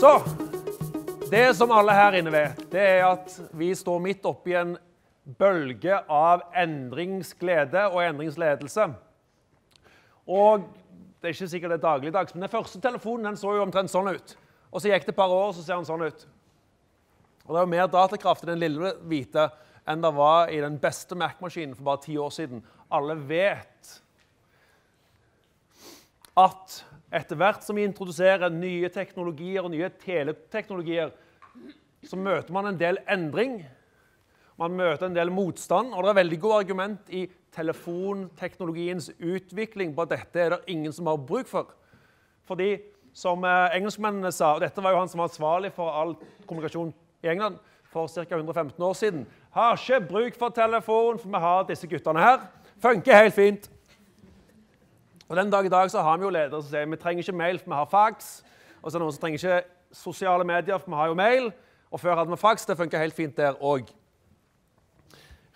Så, det som alle her inne vet, det er at vi står midt oppe i en bølge av endringsglede og endringsledelse. Og det er ikke sikkert det er dagligdags, men den første telefonen den så jo omtrent sånn ut. Og så gikk det et par år, så ser den sånn ut. Og det er jo mer datakraft i den lille hvite enn det var i den beste Mac-maskinen for bare 10 år siden. Alle vet at etter hvert som vi introduserer nye teknologier og nye teleteknologier, så møter man en del endring, man møter en del motstand, og det er veldig god argument i telefonteknologiens utvikling på at dette er det ingen som har bruk for. Fordi, som engelskmennene sa, og dette var jo han som var ansvarlig for all kommunikasjon i England for ca. 115 år siden, har ikke bruk for telefon, for vi har disse guttene her. Funker helt fint. Og den dag i dag så har vi jo ledere som sier vi trenger ikke mail, for vi har fax. Og så er noen som trenger ikke sosiale medier, for vi har jo mail. Og før hadde vi fax, det funker helt fint der også.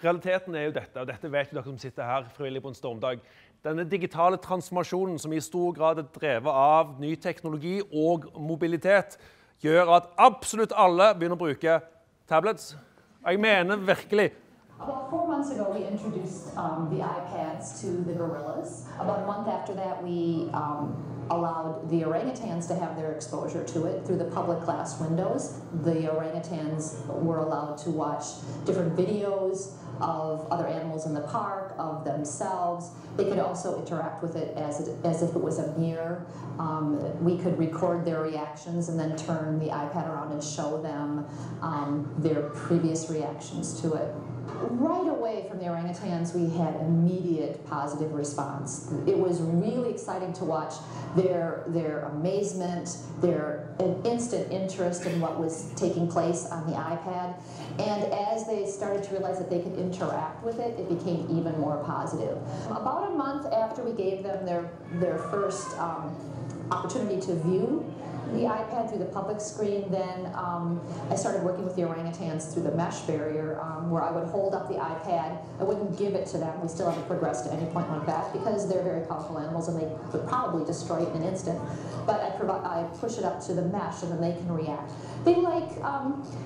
Realiteten er jo dette, og dette vet jo dere som sitter her frivillig på en stormdag. Denne digitale transformasjonen som i stor grad er drevet av ny teknologi og mobilitet, gjør at absolutt alle begynner å bruke tablets. Jeg mener virkelig. About 4 months ago, we introduced the iPads to the gorillas. About a month after that, we allowed the orangutans to have their exposure to it through the public class windows. The orangutans were allowed to watch different videos of other animals in the park, of themselves. They could also interact with it as if it was a mirror. We could record their reactions and then turn the iPad around and show them their previous reactions to it. Right away from the orangutans, we had immediate positive response. It was really exciting to watch their amazement, their instant interest in what was taking place on the iPad. And as they started to realize that they could interact with it, it became even more positive. About a month after we gave them their first opportunity to view the iPad through the public screen, then I started working with the orangutans through the mesh barrier where I would hold up the iPad. I wouldn't give it to them. We still haven't progressed to any point like that because they're very powerful animals and they would probably destroy it in an instant. But I push it up to the mesh and then they can react. They like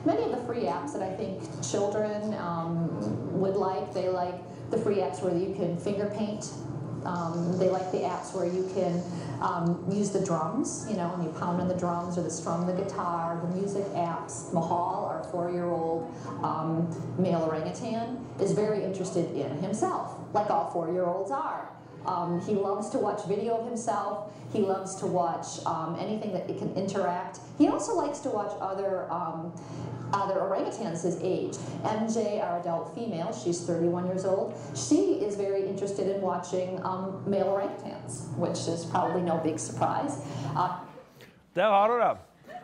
many of the free apps that I think children would like. They like the free apps where you can finger paint. They like the apps where you can use the drums, you know, and you pound on the drums or the strum the guitar. The music apps, Mahal, our 4-year-old male orangutan, is very interested in himself, like all 4-year-olds are. He loves to watch video of himself. He loves to watch anything that it can interact. He also likes to watch other orangutans his age. MJ, our adult female, she's 31 years old. She is very interested in watching male orangutans, which is probably no big surprise. Der har du det.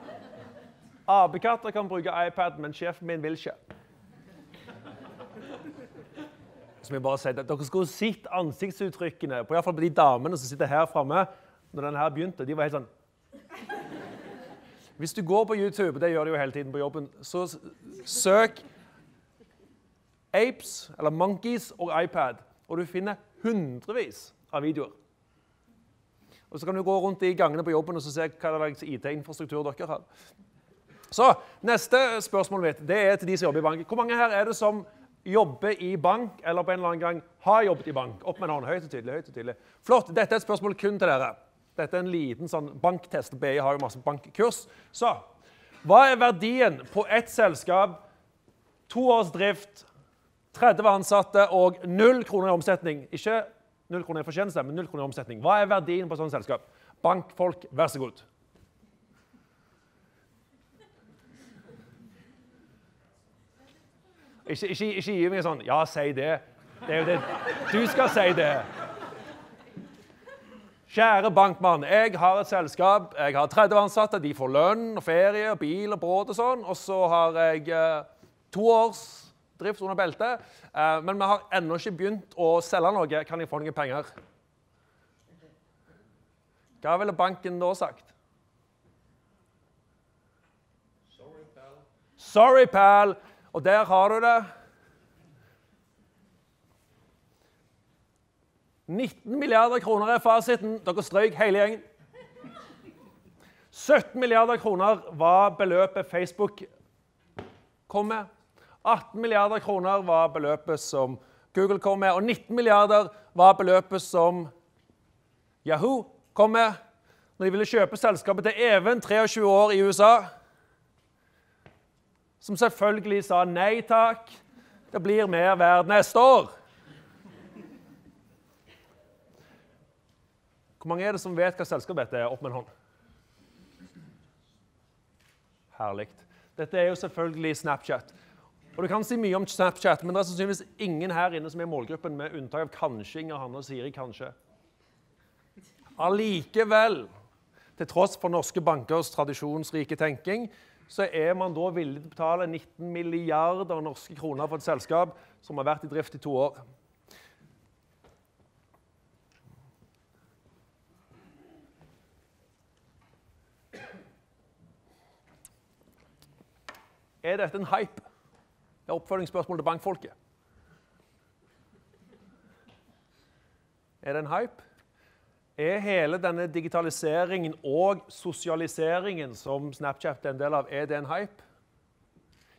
Apekatter kan bruke iPad, men sjefen min vil ikke. Som jeg bare sier, dere skulle sett ansiktsuttrykkene, på i hvert fall på de damene som sitter her fremme, når denne her begynte, de var helt sånn. Hvis du går på YouTube, det gjør de jo hele tiden på jobben, så søk apes, eller monkeys og iPad, og du finner hundrevis av videoer. Og så kan du gå rundt i gangene på jobben og se hva slags IT-infrastruktur dere har. Så, neste spørsmål mitt, det er til de som jobber i bank. Hvor mange her er det som jobbe i bank, eller på en eller annen gang har jobbet i bank? Opp med en hånd, høyt og tydelig, høyt og tydelig. Flott, dette er et spørsmål kun til dere. Dette er en liten sånn banktest, BI har jo masse bankkurs. Så, hva er verdien på ett selskap, 2 års drift, 30 ansatte og 0 kroner i omsetning? Ikke 0 kroner i fortjeneste, men 0 kroner i omsetning. Hva er verdien på et sånt selskap? Bankfolk, vær så god. Ikke gi meg sånn, ja, si det. Det er jo det. Du skal si det. Kjære bankmann, jeg har et selskap, jeg har 30 ansatte, de får lønn, og ferie, og bil og bråd og sånn, og så har jeg 2 års drift under beltet, men vi har enda ikke begynt å selge noe, kan jeg få noen penger? Hva ville banken da sagt? Sorry, pal. Sorry, pal. Og der har du det. 19 milliarder kroner er fasiten. Dere strøk hele gjengen. 17 milliarder kroner var beløpet Facebook kom med. 18 milliarder kroner var beløpet som Google kom med. Og 19 milliarder var beløpet som Yahoo kom med når de ville kjøpe selskapet til Even, 23 år i USA. Som selvfølgelig sa nei takk, det blir mer verdt neste år. Hvor mange er det som vet hva selskapet er? Opp med en hånd. Herligt. Dette er jo selvfølgelig Snapchat. Og du kan si mye om Snapchat, men det er sannsynligvis ingen her inne som er i målgruppen, med unntak av kanskje Inger-Hanne og Siri, kanskje. Allikevel, til tross for norske bankers tradisjonsrike tenking, så er man da villig til å betale 19 milliarder norske kroner for et selskap som har vært i drift i 2 år. Er dette en hype? Det er oppfølgingsspørsmål til bankfolket. Er det en hype? Er hele denne digitaliseringen og sosialiseringen som Snapchat er en del av, er det en hype?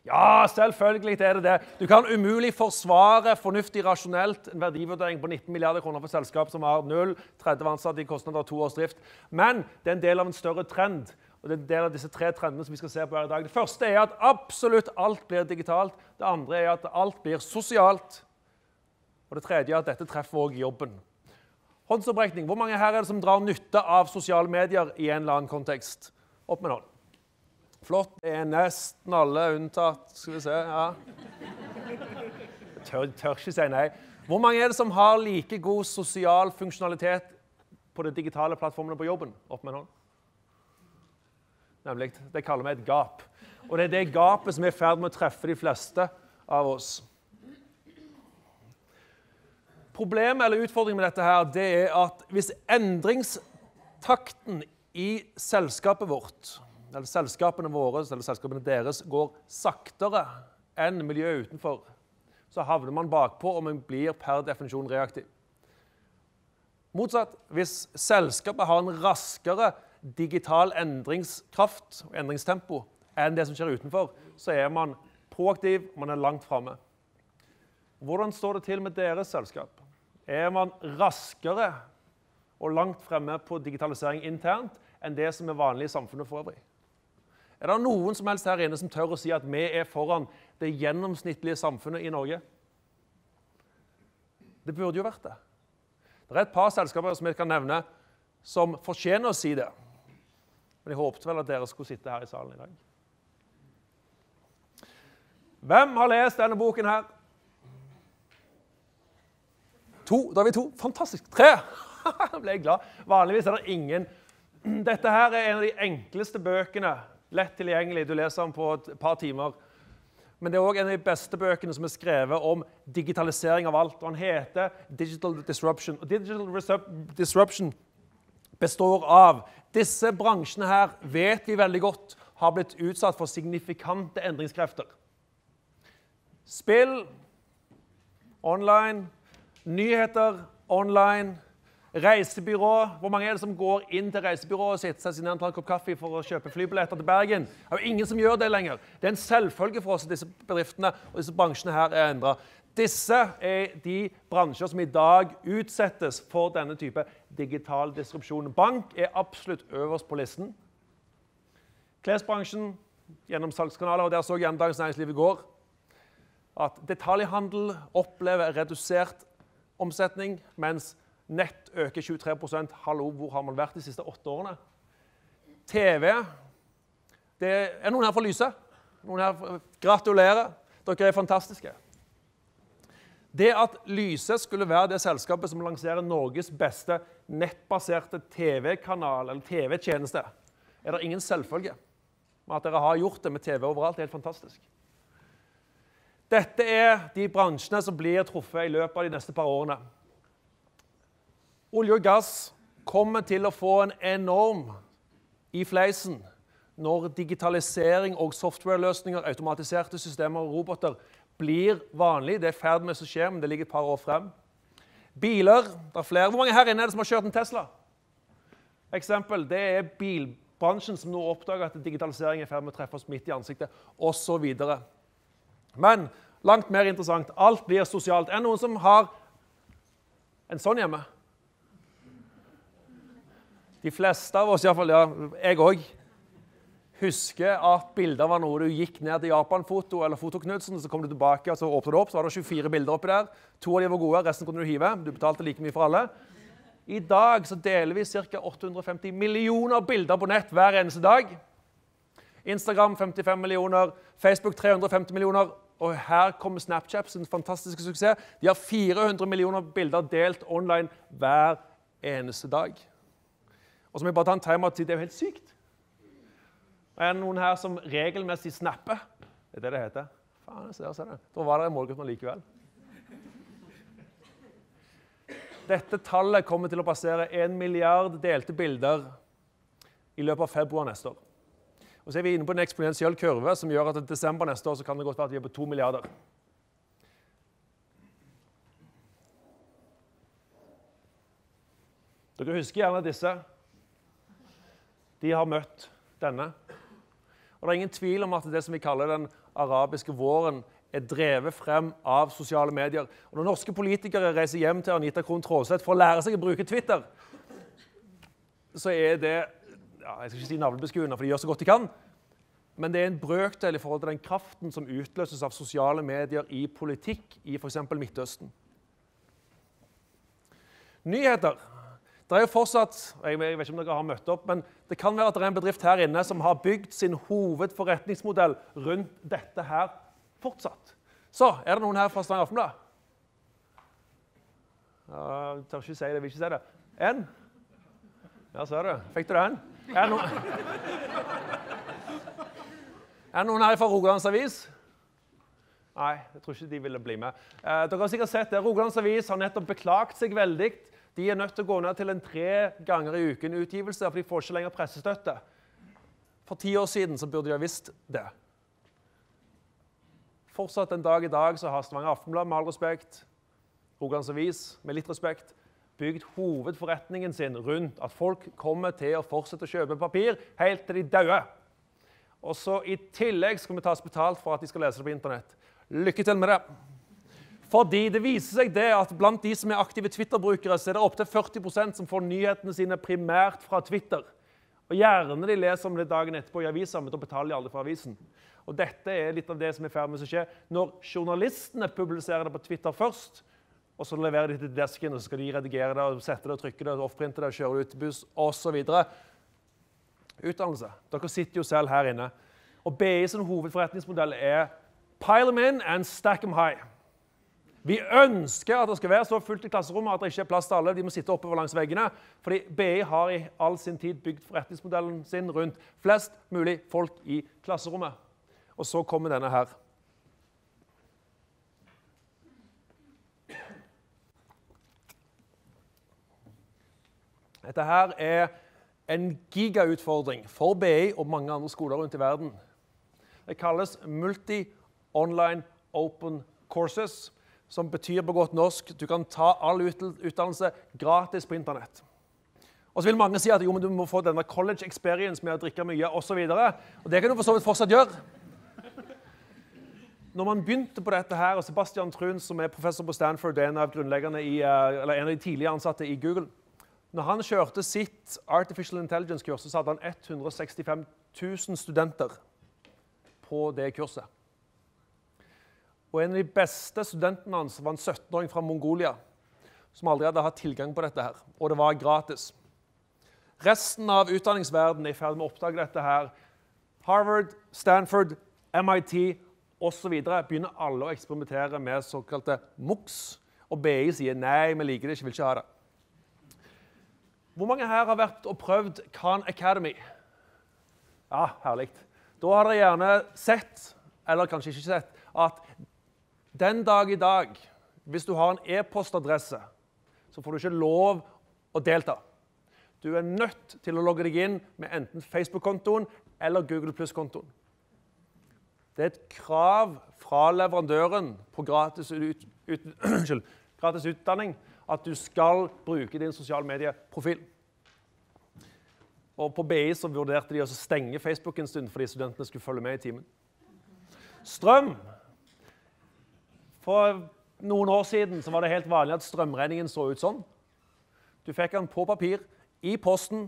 Ja, selvfølgelig er det det. Du kan umulig forsvare fornuftig rasjonelt en verdivurdering på 19 milliarder kroner for selskap som har 0,30 ansatte i kostnader av 2 års drift. Men det er en del av en større trend. Og det er en del av disse 3 trendene som vi skal se på her i dag. Det første er at absolutt alt blir digitalt. Det andre er at alt blir sosialt. Og det tredje er at dette treffer også jobben. Håndsopprekning. Hvor mange her er det som drar nytte av sosiale medier i en eller annen kontekst? Opp med en hånd. Flott. Det er nesten alle unntatt. Skal vi se, ja. Jeg tør ikke si nei. Hvor mange er det som har like god sosial funksjonalitet på de digitale plattformene på jobben? Opp med en hånd. Nemlig, det kaller vi et gap. Og det er det gapet som er i ferd med å treffe de fleste av oss. Problemet eller utfordringen med dette her, det er at hvis endringstakten i selskapet vårt, eller selskapene våre, eller selskapene deres, går saktere enn miljøet utenfor, så havner man bakpå, og man blir per definisjon reaktiv. Motsatt, hvis selskapet har en raskere digital endringskraft og endringstempo enn det som skjer utenfor, så er man proaktiv, man er langt fremme. Hvordan står det til med deres selskap? Er man raskere og langt fremme på digitalisering internt enn det som er vanlig i samfunnet for øvrig? Er det noen som helst her inne som tør å si at vi er foran det gjennomsnittlige samfunnet i Norge? Det burde jo vært det. Det er et par selskaper som jeg kan nevne som fortjener å si det. Men jeg håpte vel at dere skulle sitte her i salen i dag. Hvem har lest denne boken her? 2, da er vi 2. Fantastisk. 3! Da ble jeg glad. Vanligvis er det ingen. Dette her er en av de enkleste bøkene. Lett tilgjengelig. Du leser den på et par timer. Men det er også en av de beste bøkene som er skrevet om digitalisering av alt. Og den heter Digital Disruption. Og Digital Disruption består av disse bransjene her, vet vi veldig godt, har blitt utsatt for signifikante endringskrefter. Spill online, nyheter online, reisebyrå. Hvor mange er det som går inn til reisebyrået og sitter seg ned og tar en kopp kaffe for å kjøpe flybilletter til Bergen? Det er jo ingen som gjør det lenger. Det er en selvfølge for oss at disse bedriftene og disse bransjene her er endret. Disse er de bransjer som i dag utsettes for denne type digital disrupsjon. Bank er absolutt øverst på listen. Klesbransjen, gjennom salgskanaler, og der så gjennom Dagens Næringsliv i går, at detaljhandel opplever redusert omsetning, mens nett øker 23%. Hallo, hvor har man vært de siste 8 årene? TV. Det er noen her fra Lyse? Noen her, gratulerer. Dere er fantastiske. Det at Lyse skulle være det selskapet som lanserer Norges beste nettbaserte TV-kanal eller TV-tjeneste, er det ingen selvfølge. Men at dere har gjort det med TV overalt, er helt fantastisk. Dette er de bransjene som blir truffet i løpet av de neste par årene. Olje og gass kommer til å få en enorm i fleisen når digitalisering og softwareløsninger, automatiserte systemer og roboter blir vanlig. Det er ferdig med som skjer, men det ligger et par år frem. Biler, det er flere. Hvor mange her inne er det som har kjørt en Tesla? Eksempel, det er bransjen som nå oppdager at digitalisering er ferdig med å treffe oss midt i ansiktet, og så videre. Men langt mer interessant, alt blir sosialt. Er det noen som har en sånn hjemme? De fleste av oss, i hvert fall, ja, jeg også, husker at bilder var noe du gikk ned til Japan-foto eller fotoknudsen, så kom du tilbake og så åpnet du opp, så var det 24 bilder oppi der. 2 av de var gode, resten kunne du hive. Du betalte like mye for alle. I dag så deler vi ca. 850 millioner bilder på nett hver eneste dag. Instagram 55 millioner, Facebook 350 millioner, og her kommer Snapchat, sin fantastiske suksess. De har 400 millioner bilder delt online hver eneste dag. Og så må jeg bare ta en timer til, det er jo helt sykt. Er det noen her som regelmessig snapper? Det er det det heter. Faen, se der, se der. Da var det en målgruppe likevel. Dette tallet kommer til å passere 1 milliard delte bilder i løpet av februar neste år. Og så er vi inne på en eksponentiell kurve som gjør at i desember neste år så kan det godt være at vi er på 2 milliarder. Dere husker gjerne disse. De har møtt denne. Og det er ingen tvil om at det som vi kaller den arabiske våren er drevet frem av sosiale medier. Og når norske politikere reiser hjem til Anita Kron Tråseth for å lære seg å bruke Twitter, så er det, ja, jeg skal ikke si navlebeskuende, for de gjør så godt de kan, men det er en brøkdel i forhold til den kraften som utløses av sosiale medier i politikk i for eksempel Midtøsten. Nyheter. Det er jo fortsatt, jeg vet ikke om dere har møtt opp, men det kan være at det er en bedrift her inne som har bygd sin hovedforretningsmodell rundt dette her fortsatt. Så, er det noen her fra Stavanger Aftenblad? Jeg tør ikke si det, vil ikke si det. En? Ja, så er det. Fikk du det en? Er det noen her fra Rogalands Avis? Nei, jeg tror ikke de ville bli med. Dere har sikkert sett det. Rogalands Avis har nettopp beklagt seg veldig. De er nødt til å gå ned til en 3 ganger i uken utgivelse, for de får ikke lenger pressestøtte. For 10 år siden så burde de ha visst det. Fortsatt en dag i dag så har Stavanger Aftenblad, med all respekt, Rogalands Avis, med litt respekt, bygd hovedforretningen sin rundt at folk kommer til å fortsette å kjøpe papir helt til de døde. Og så i tillegg skal vi tas betalt for at de skal lese det på internett. Lykke til med det! Fordi det viser seg det at blant de som er aktive Twitter-brukere, så er det opptil 40% som får nyhetene sine primært fra Twitter. Og gjerne de leser om det dagen etterpå i avisen, men da betaler de aldri for avisen. Og dette er litt av det som er ferdig med å skje. Når journalistene publiserer det på Twitter først, og så leverer de til desken, og så skal de redigere det, og sette det, og trykke det, og offprinte det, og kjøre det ut i buss, og så videre. Utdannelse. Dere sitter jo selv her inne. Og BI sin hovedforretningsmodell er «Pile them in and stack them high». Vi ønsker at det skal være så fullt i klasserommet at det ikke er plass til alle. De må sitte oppover langs veggene. Fordi BI har i all sin tid bygd forretningsmodellen sin rundt flest mulig folk i klasserommet. Og så kommer denne her. Dette her er en gigautfordring for BI og mange andre skoler rundt i verden. Det kalles multi-online open courses, som betyr på godt norsk, du kan ta all utdannelse gratis på internett. Og så vil mange si at jo, men du må få denne college experience med å drikke mye, og så videre. Og det kan du for så vidt fortsatt gjøre. Når man begynte på dette her, og Sebastian Trun, som er professor på Stanford, en av grunnleggerne i, eller en av de tidligere ansatte i Google, når han kjørte sitt Artificial Intelligence-kurs, så hadde han 165 000 studenter på det kurset. Og en av de beste studentene hans var en 17-åring fra Mongolia, som aldri hadde hatt tilgang på dette her, og det var gratis. Resten av utdanningsverdenen er i ferd med å oppdage dette her. Harvard, Stanford, MIT og så videre begynner alle å eksperimentere med såkalte MOOCs, og BI sier nei, vi liker det, ikke vil ikke ha det. Hvor mange her har vært og prøvd Khan Academy? Ja, herlig. Da har dere gjerne sett, eller kanskje ikke sett, at den dag i dag, hvis du har en e-postadresse, så får du ikke lov å delta. Du er nødt til å logge deg inn med enten Facebook-kontoen eller Google Plus-kontoen. Det er et krav fra leverandøren på gratis, gratis utdanning at du skal bruke din sosiale medieprofil. Og på BI så vurderte de å stenge Facebook en stund fordi studentene skulle følge med i timen. Strøm. For noen år siden så var det helt vanlig at strømregningen så ut sånn. Du fikk den på papir, i posten,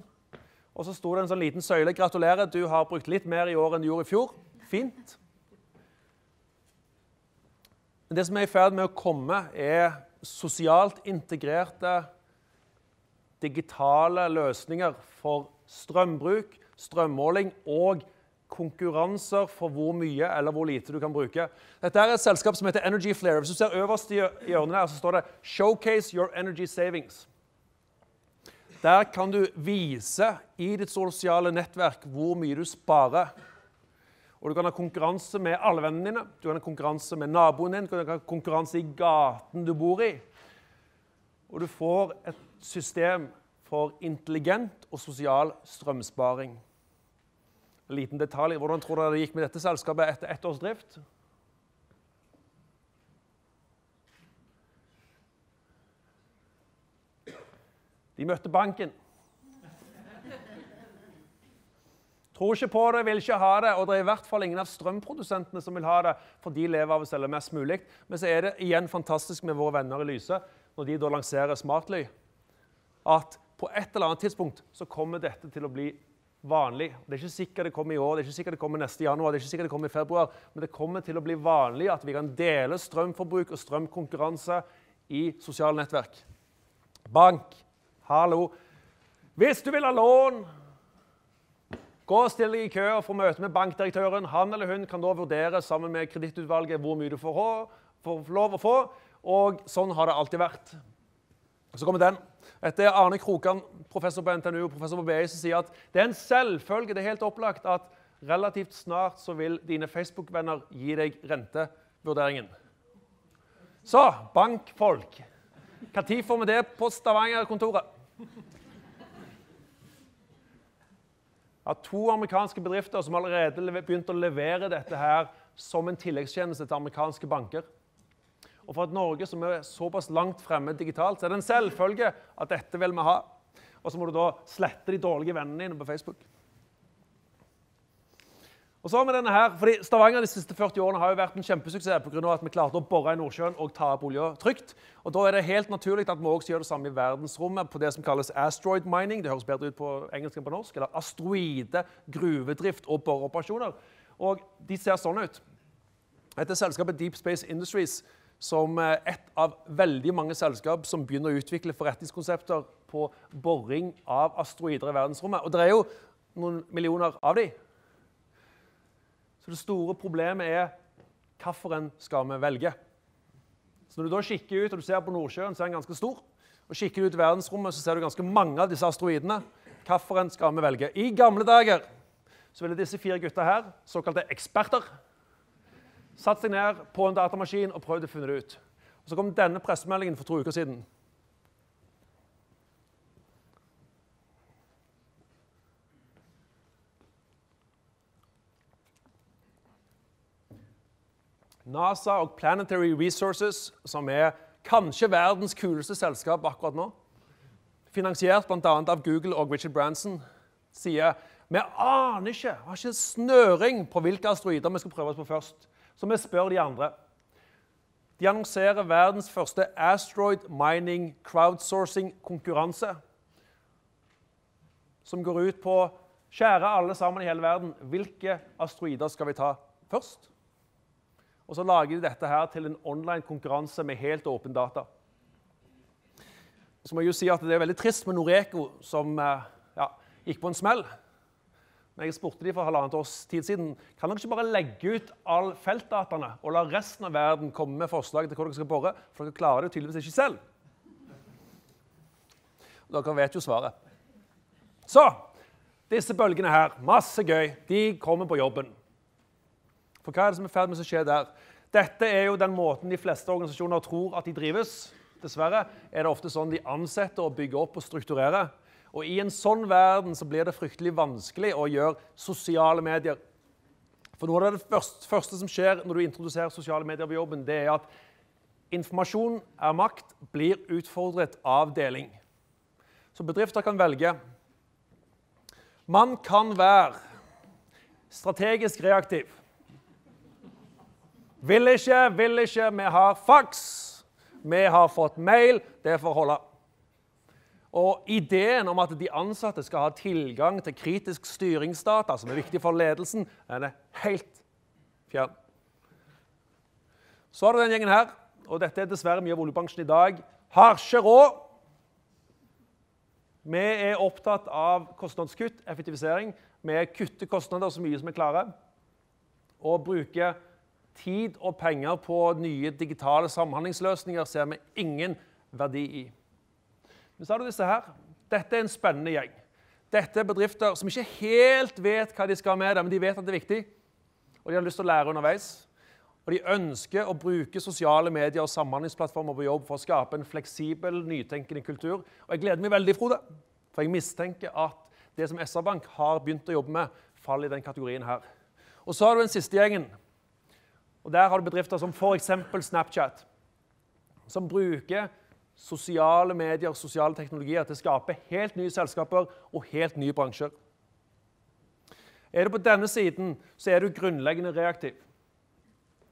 og så sto det en sånn liten søyle. Gratulerer, du har brukt litt mer i år enn du gjorde i fjor. Fint. Men det som er i ferd med å komme er sosialt integrerte digitale løsninger for strømbruk, strømmåling og konkurranser for hvor mye eller hvor lite du kan bruke. Dette er et selskap som heter Energy Flare. Hvis du ser øverst i hjørnet her, så står det «Showcase your energy savings». Der kan du vise i ditt sosiale nettverk hvor mye du sparer. Og du kan ha konkurranse med alle vennene dine, du kan ha konkurranse med naboen din, du kan ha konkurranse i gaten du bor i. Og du får et system for intelligent og sosial strømsparing. En liten detalj. Hvordan tror dere det gikk med dette selskapet etter ett års drift? De møtte banken. Tror ikke på det, vil ikke ha det, og det er i hvert fall ingen av strømprodusentene som vil ha det, for de lever av å selge mest mulig. Men så er det igjen fantastisk med våre venner i Lyse, når de da lanserer Smartly, at på et eller annet tidspunkt så kommer dette til å bli vanlig. Det er ikke sikkert det kommer i år, det er ikke sikkert det kommer neste januar, det er ikke sikkert det kommer i februar, men det kommer til å bli vanlig at vi kan dele strømforbruk og strømkonkurranse i sosiale nettverk. Bank, hallo. Hvis du vil ha lån, gå og still deg i kø og få møte med bankdirektøren. Han eller hun kan da vurdere sammen med kredittutvalget hvor mye du får lov å få, og sånn har det alltid vært. Så kommer den. Dette er Arne Krokan, professor på NTNU og professor på BI, som sier at det er en selvfølge, det er helt opplagt, at relativt snart så vil dine Facebook-venner gi deg rentevurderingen. Så, bankfolk. Hva tid får vi det på Stavanger-kontoret? At to amerikanske bedrifter som allerede begynte å levere dette her som en tilleggstjeneste til amerikanske banker. Og for at Norge, som er såpass langt fremme digitalt, så er det en selvfølge at dette vil vi ha. Og så må du da slette de dårlige vennene dine på Facebook. Og så har vi denne her, fordi Stavanger de siste 40 årene har jo vært en kjempesuksess på grunn av at vi klarte å borre i Nordsjøen og ta opp olje trygt. Og da er det helt naturlig at vi også gjør det samme i verdensrommet på det som kalles asteroid mining. Det høres bedre ut på engelsk enn på norsk. Eller asteroide, gruvedrift og borreoperasjoner. Og de ser sånn ut. Dette er selskapet Deep Space Industries, som er et av veldig mange selskap som begynner å utvikle forretningskonsepter på boring av asteroider i verdensrommet. Og det er jo noen millioner av de. Så det store problemet er hvilken skal vi velge? Så når du da kikker ut og du ser på Nordsjøen, så er den ganske stor. Og kikker du ut i verdensrommet, så ser du ganske mange av disse asteroidene. Hvilken skal vi velge? I gamle dager så ville disse fire gutta her, såkalte eksperter, satt seg ned på en datamaskin og prøvde å finne det ut. Og så kom denne pressemeldingen for 2 uker siden. NASA og Planetary Resources, som er kanskje verdens kuleste selskap akkurat nå, finansiert blant annet av Google og Richard Branson, sier «Vi aner ikke, har ikke snøring på hvilke asteroider vi skal prøve oss på først». Så vi spør de andre. De annonserer verdens første asteroid mining crowdsourcing-konkurranse, som går ut på å skjære alle sammen i hele verden. Hvilke asteroider skal vi ta først? Og så lager de dette her til en online konkurranse med helt åpen data. Så må jeg jo si at det er veldig trist med Noreko, som gikk på en smell. Når jeg spurte dem for halvannet års tid siden, kan dere ikke bare legge ut all feltdatene og la resten av verden komme med forslag til hvor dere skal borre, for dere klarer det jo tydeligvis ikke selv. Dere vet jo svaret. Så, disse bølgene her, masse gøy, de kommer på jobben. For hva er det som er ferdig med å skje der? Dette er jo den måten de fleste organisasjoner tror at de drives. Dessverre er det ofte sånn de ansetter og bygger opp og strukturerer. Og i en sånn verden så blir det fryktelig vanskelig å gjøre sosiale medier. For noe av det første som skjer når du introduserer sosiale medier på jobben, det er at informasjon er makt, blir utfordret av deling. Så bedrifter kan velge. Man kan være strategisk reaktiv. Vil ikke, vi har fax, vi har fått mail, det får holde. Og ideen om at de ansatte skal ha tilgang til kritisk styringsdata, som er viktig for ledelsen, den er helt fjern. Så har du den gjengen her, og dette er dessverre mye av oljebransjen i dag, har ikke råd. Vi er opptatt av kostnadskutt, effektivisering. Vi kutter kostnader så mye som vi klarer, og bruker tid og penger på nye digitale samhandlingsløsninger, ser vi ingen verdi i. Men så har du disse her. Dette er en spennende gjeng. Dette er bedrifter som ikke helt vet hva de skal med det, men de vet at det er viktig, og de har lyst til å lære underveis. Og de ønsker å bruke sosiale medier og samhandlingsplattformer på jobb for å skape en fleksibel, nytenkende kultur. Og jeg gleder meg veldig, Frode, for jeg mistenker at det som SB bank har begynt å jobbe med, faller i den kategorien her. Og så har du den siste gjengen. Og der har du bedrifter som for eksempel Snapchat, som bruker sosiale medier og sosiale teknologier til å skape helt nye selskaper og helt nye bransjer. Er du på denne siden, så er du grunnleggende reaktiv.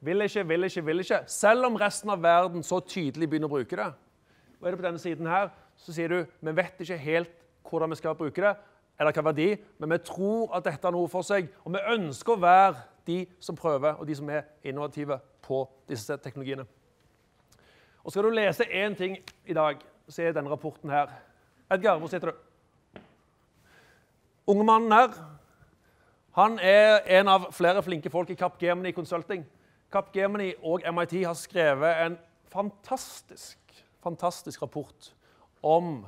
Vil ikke, selv om resten av verden så tydelig begynner å bruke det. Og er det på denne siden her, så sier du, vi vet ikke helt hvordan vi skal bruke det, eller hva verdi, men vi tror at dette er noe for seg, og vi ønsker å være de som prøver, og de som er innovative på disse teknologiene. Og skal du lese en ting i dag, så er denne rapporten her. Edgar, hvor sitter du? Unge mannen her, han er en av flere flinke folk i Capgemini Consulting. Capgemini og MIT har skrevet en fantastisk rapport om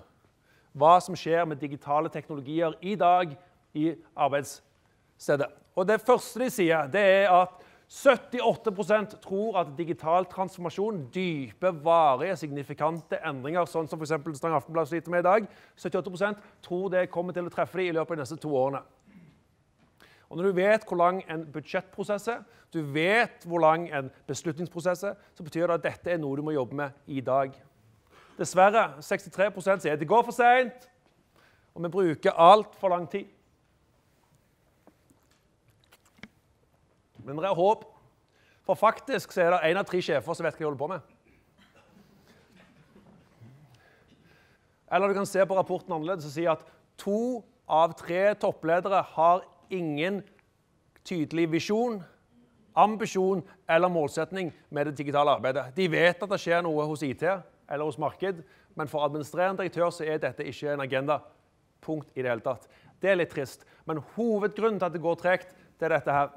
hva som skjer med digitale teknologier i dag i arbeidsstedet. Og det første de sier, det er at 78% tror at digital transformasjon, dype, varige, signifikante endringer, sånn som for eksempel Stavanger Aftenblad sliter med i dag, 78% tror det kommer til å treffe dem i løpet av de neste 2 årene. Og når du vet hvor lang en budsjettprosess er, du vet hvor lang en beslutningsprosess er, så betyr det at dette er noe du må jobbe med i dag. Dessverre, 63% sier at det går for sent, og vi bruker alt for lang tid. Men det er håp, for faktisk så er det 1 av 3 sjefer som vet hva de holder på med. Eller du kan se på rapporten annerledes og si at 2 av 3 toppledere har ingen tydelig visjon, ambisjon eller målsetning med det digitale arbeidet. De vet at det skjer noe hos IT eller hos marked, men for administrerende direktør så er dette ikke en agenda. Punkt i det hele tatt. Det er litt trist, men hovedgrunnen til at det går tregt, det er dette her.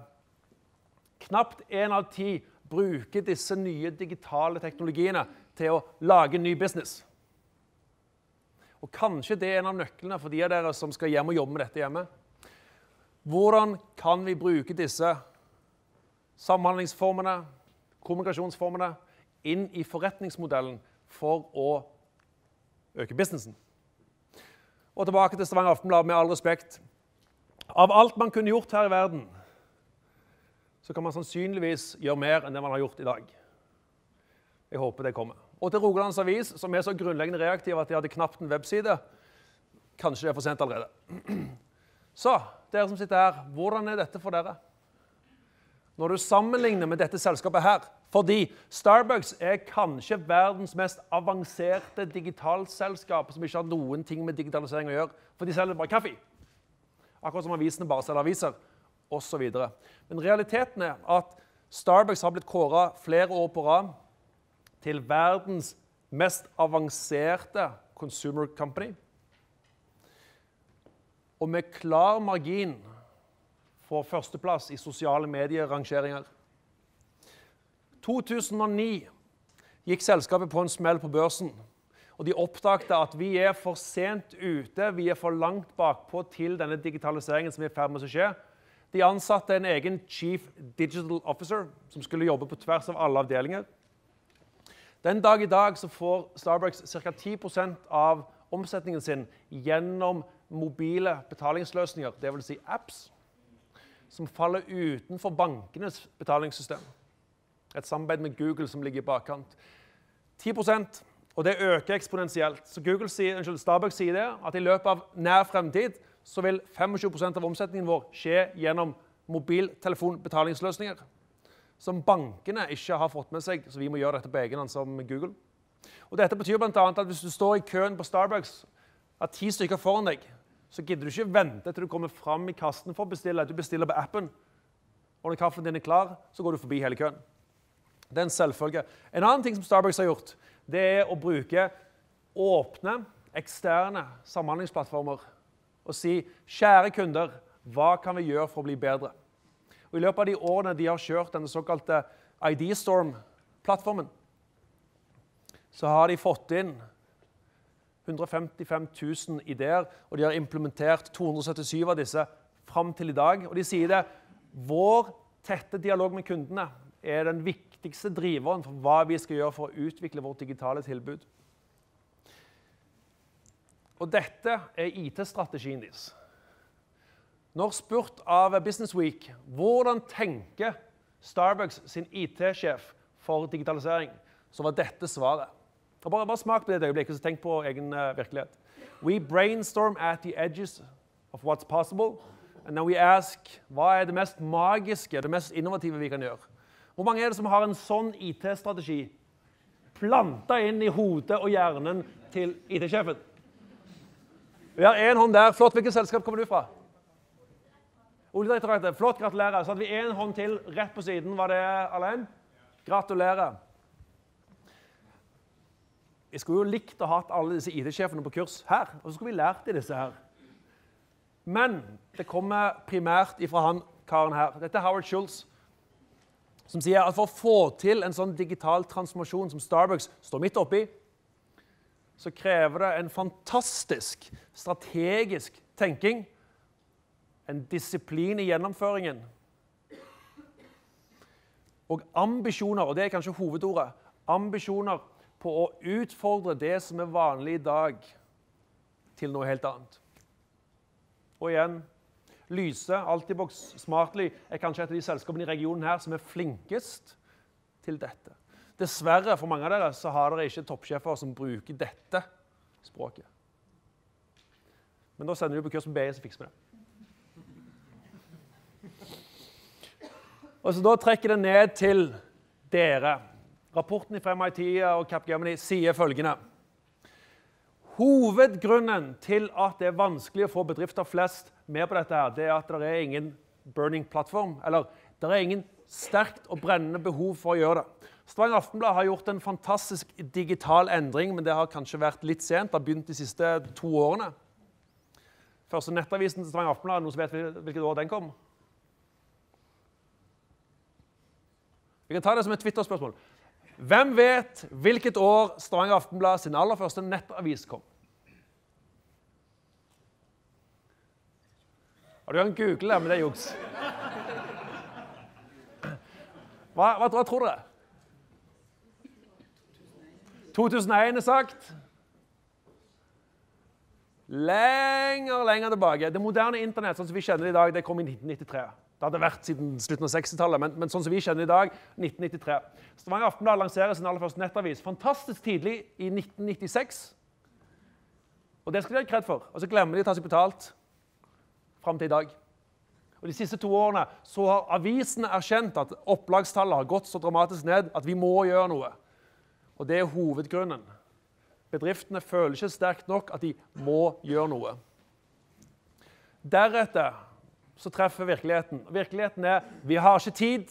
Knapt 1 av 10 bruker disse nye digitale teknologiene til å lage ny business. Og kanskje det er en av nøklene for de av dere som skal hjem og jobbe med dette hjemme. Hvordan kan vi bruke disse samhandlingsformene, kommunikasjonsformene, inn i forretningsmodellen for å øke businessen? Og tilbake til Stavanger Aftenblad, med all respekt. Av alt man kunne gjort her i verden, så kan man sannsynligvis gjøre mer enn det man har gjort i dag. Jeg håper det kommer. Og til Rogalands Avis, som er så grunnleggende reaktiv at de hadde knapt en webside, kanskje det er for sent allerede. Så, dere som sitter her, hvordan er dette for dere? Når du sammenligner med dette selskapet her, fordi Starbucks er kanskje verdens mest avanserte digitalselskap som ikke har noen ting med digitalisering å gjøre, for de selger bare kaffe. Akkurat som avisene bare selger aviser, og så videre. Men realiteten er at Starbucks har blitt kåret flere år på rad til verdens mest avanserte consumer company. Og med klar margin for førsteplass i sosiale medierangeringer. 2009 gikk selskapet på en smell på børsen, og de oppdagte at vi er for sent ute, vi er for langt bakpå til denne digitaliseringen som er i ferd med å skje. De ansatte en egen Chief Digital Officer, som skulle jobbe på tvers av alle avdelinger. Den dag i dag så får Starbucks ca. 10% av omsetningen sin gjennom mobile betalingsløsninger, det vil si apps, som faller utenfor bankenes betalingssystem. Et samarbeid med Google som ligger i bakkant. 10%, og det øker eksponentielt. Så Starbucks sier det, at i løpet av nær fremtid så vil 25% av omsetningen vår skje gjennom mobiltelefonbetalingsløsninger, som bankene ikke har fått med seg, så vi må gjøre dette på egen hånd som Google. Og dette betyr blant annet at hvis du står i køen på Starbucks, at 10 stykker foran deg, så gidder du ikke vente til du kommer frem i kassen for å bestille. Du bestiller på appen, og når kaffen din er klar, så går du forbi hele køen. Det er en selvfølge. En annen ting som Starbucks har gjort, det er å bruke åpne, eksterne samhandlingsplattformer og si, kjære kunder, hva kan vi gjøre for å bli bedre? Og i løpet av de årene de har kjørt denne såkalte IDStorm-plattformen, så har de fått inn 155 000 ideer, og de har implementert 277 av disse frem til i dag. Og de sier det, vår tette dialog med kundene er den viktigste driveren for hva vi skal gjøre for å utvikle vårt digitale tilbud. Og dette er IT-strategien deres. Når spurt av Business Week, hvordan tenker Starbucks sin IT-sjef for digitalisering, så var dette svaret. Og bare smak på det et øyeblikk, og tenk på egen virkelighet. We brainstorm at the edges of what's possible, and then we ask, hva er det mest magiske, det mest innovative vi kan gjøre? Hvor mange er det som har en sånn IT-strategi planta inn i hodet og hjernen til IT-sjefen? Vi har en hånd der. Flott, hvilket selskap kommer du fra? Oljedirektoratet. Flott, gratulerer. Så hadde vi en hånd til rett på siden. Var det alene? Gratulerer. Jeg skulle jo likt å ha alle disse IT-sjefene på kurs her, og så skulle vi lært i disse her. Men det kommer primært ifra han, karen her. Dette er Howard Schultz, som sier at for å få til en sånn digital transformasjon som Starbucks står midt oppi, så krever det en fantastisk strategisk tenking, en disiplin i gjennomføringen, og ambisjoner, og det er kanskje hovedordet, ambisjoner på å utfordre det som er vanlig i dag til noe helt annet. Og igjen, Lyse, Altibox, Smartly er kanskje et av de selskapene i regionen her som er flinkest til dette. Dessverre, for mange av dere, så har dere ikke toppsjefer som bruker dette språket. Men da sender du på kurs med BI, så fikser vi det. Og så da trekker det ned til dere. Rapporten fra MIT og Capgemini sier følgende. Hovedgrunnen til at det er vanskelig å få bedrifter flest med på dette her, det er at det er ingen burning plattform, eller det er ingen sterkt og brennende behov for å gjøre det. Stavanger Aftenblad har gjort en fantastisk digital endring, men det har kanskje vært litt sent, det har begynt de siste 2 årene. Første nettavisen til Stavanger Aftenblad, noen som vet hvilket år den kom? Vi kan ta det som et Twitter-spørsmål. Hvem vet hvilket år Stavanger Aftenblad sin aller første nettavis kom? Du kan google det, men det er juks. Hva tror dere? 2001 er sagt. Lenger tilbake. Det moderne internett, sånn som vi kjenner det i dag, det kom i 1993. Det hadde vært siden slutten av 60-tallet, men sånn som vi kjenner i dag, 1993. Stavanger Aftenblad lanserer sin aller første nettavis, fantastisk tidlig, i 1996. Og det skal de ha kredd for, og så glemmer de å ta seg betalt frem til i dag. Og de siste 2 årene så har avisene erkjent at opplagstallet har gått så dramatisk ned at vi må gjøre noe. Og det er hovedgrunnen. Bedriftene føler ikke sterkt nok at de må gjøre noe. Deretter så treffer virkeligheten. Virkeligheten er, vi har ikke tid,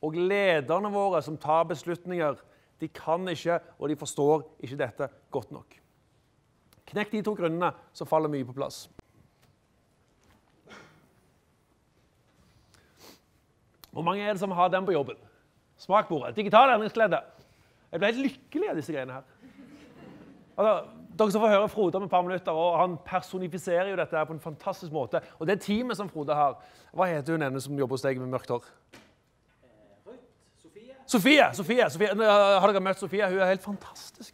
og lederne våre som tar beslutninger, de kan ikke, og de forstår ikke dette godt nok. Knekk de 2 grunnene, så faller mye på plass. Hvor mange er det som har den på jobben? Smakbordet, digital endringsglede. Jeg ble helt lykkelig av disse greiene her. Altså, dere som får høre Frode om et par minutter, og han personifiserer jo dette på en fantastisk måte. Og det teamet som Frode har, hva heter hun ene som jobber hos deg med mørkt hår? Rødt, Sofie. Sofie. Har dere møtt Sofie? Hun er helt fantastisk.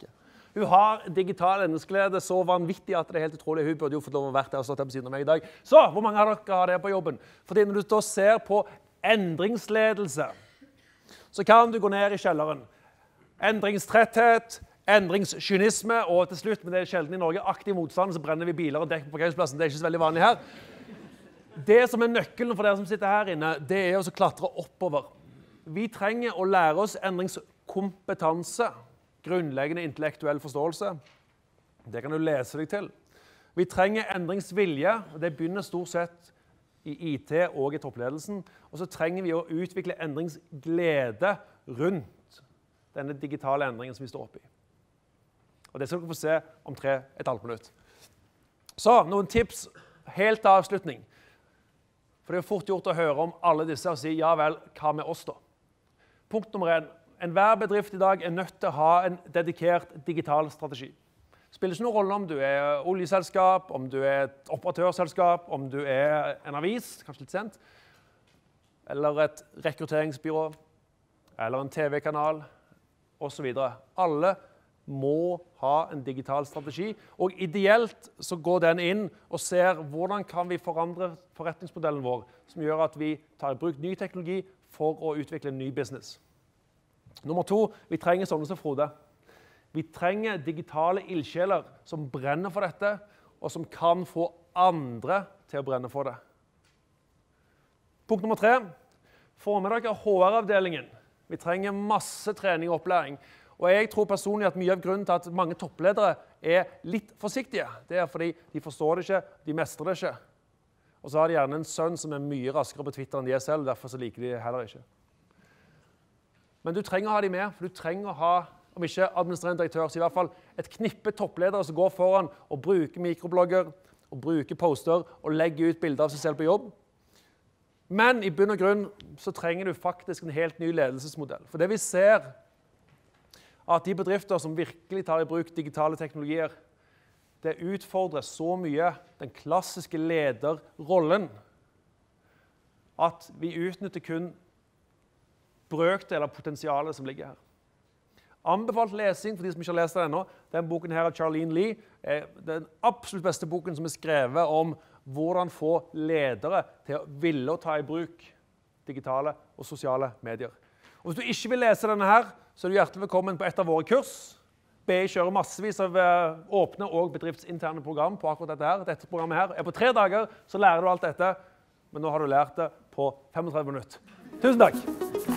Hun har digital endringsglede så vanvittig at det er helt utrolig. Hun burde jo fått lov å være der og stått her på siden av meg i dag. Så, hvor mange av dere har det på jobben? Fordi når du ser på endringsledelse, så kan du gå ned i kjelleren. Endringstretthet, endringskynisme, og til slutt, men det er sjelden i Norge, aktiv motstand, så brenner vi biler og dekker på parkeringsplassen. Det er ikke så veldig vanlig her. Det som er nøkkelen for dere som sitter her inne, det er å klatre oppover. Vi trenger å lære oss endringskompetanse, grunnleggende intellektuell forståelse. Det kan du lese deg til. Vi trenger endringsvilje, og det begynner stort sett i IT og i toppledelsen. Og så trenger vi å utvikle endringsglede rundt denne digitale endringen som vi står oppe i. Og det skal dere få se om 3,5 minutter. Så, noen tips helt til avslutning. For det er fort gjort å høre om alle disse og si, ja vel, hva med oss da? Punkt nummer 1. Enhver bedrift i dag er nødt til å ha en dedikert digital strategi. Det spiller ikke noen rolle om du er oljeselskap, om du er et operatørselskap, om du er en avis, kanskje litt sent, eller et rekrutteringsbyrå, eller en TV-kanal, og så videre. Alle må ha en digital strategi, og ideelt så går den inn og ser hvordan kan vi forandre forretningsmodellen vår, som gjør at vi tar i bruk ny teknologi for å utvikle en ny business. Nummer 2, vi trenger sånne som Frode. Vi trenger digitale ildsjeler som brenner for dette, og som kan få andre til å brenne for det. Punkt nummer 3, få med dere HR-avdelingen. Vi trenger masse trening og opplæring. Og jeg tror personlig at mye av grunnen til at mange toppledere er litt forsiktige, det er fordi de forstår det ikke, de mestrer det ikke. Og så har de gjerne en sønn som er mye raskere på Twitter enn de er selv, derfor så liker de heller ikke. Men du trenger å ha de med, for du trenger å ha, om ikke administrerende direktør, så i hvert fall et knippe toppledere som går foran og bruker mikroblogger, og bruker poster, og legger ut bilder av seg selv på jobb. Men i bunn og grunn så trenger du faktisk en helt ny ledelsesmodell. For det vi ser, at de bedrifter som virkelig tar i bruk digitale teknologier, det utfordrer så mye den klassiske lederrollen at vi utnytter kun brøkdeler av potensialet som ligger her. Anbefalt lesing for de som ikke har lest det ennå. Den boken her av Charlene Lee er den absolutt beste boken som er skrevet om hvordan få ledere til å ville å ta i bruk digitale og sosiale medier. Og hvis du ikke vil lese denne her, så er du hjertelig velkommen på et av våre kurs. BI kjører massevis av åpne og bedriftsinterne program på akkurat dette her. Dette programmet her er på 3 dager, så lærer du alt dette. Men nå har du lært det på 35 minutter. Tusen takk!